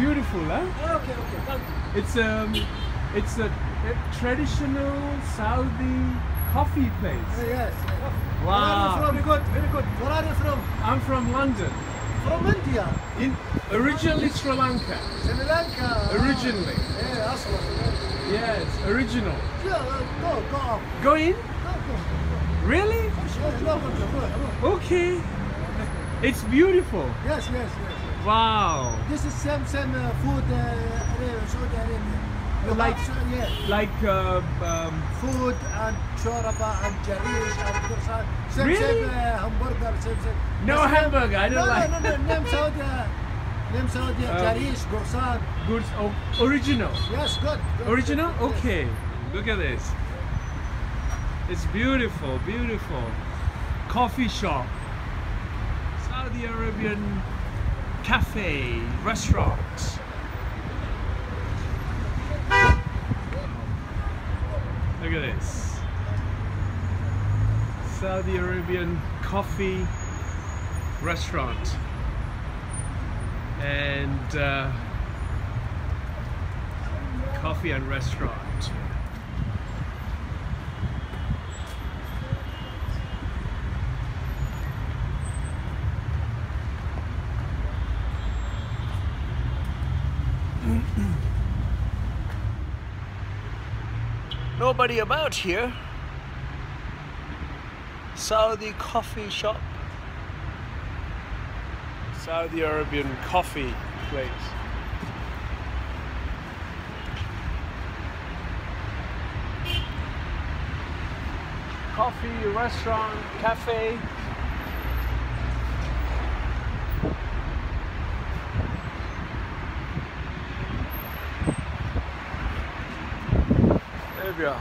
beautiful, huh? Oh, okay, okay. Welcome. It's a traditional Saudi coffee place. Yes. Coffee. Wow. Where are you from? Good, very good. Where are you from? I'm from London. From India. Originally Sri Lanka. Sri Lanka. Originally. Yeah, that's what. Yeah, it's original. Yeah, go in. Go. Really? Okay. It's beautiful. Yes, yes, yes. Wow. This is same food Saudi Arabia. Like food and chorba and jarish and kursan. Same hamburger, same. No hamburger, I don't like. No, name Saudi, jarish, kursan. Goods, original. Yes, good. Original? Good. Okay. Yes. Look at this. It's beautiful, beautiful. Coffee shop. Saudi Arabian cafe, restaurants. Look at this. Saudi Arabian coffee restaurant. And coffee and restaurant. Nobody about here. Saudi coffee shop. Saudi Arabian coffee place. Coffee, restaurant, cafe. Yeah.